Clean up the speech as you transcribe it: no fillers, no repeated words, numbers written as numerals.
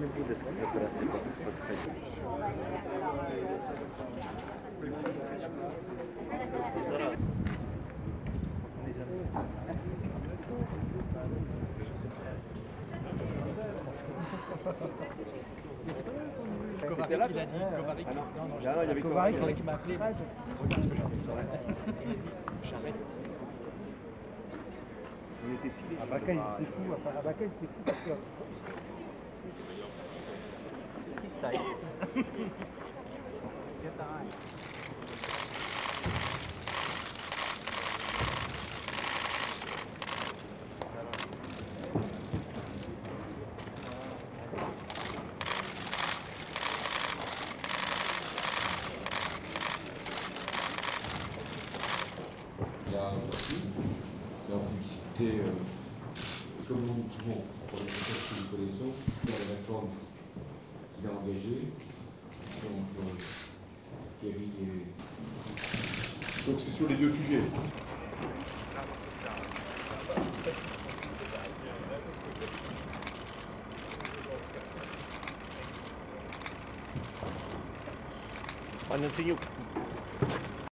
не буде якраз підходити. Kovarik, il a dit. Kovarik. Non, il y avait Kovarik qui m'a appelé. Regarde ce que j'ai envie. J'arrête. On était si déçus. Abaka, il était fou. Enfin, Abaka, il était fou parce que. Freestyle. C'est pareil. La publicité, comme nous pouvons, pour les contextes que nous connaissons, dans la réforme qui est engagée, donc Thierry et... Donc c'est sur les deux sujets. Пане Ценюк.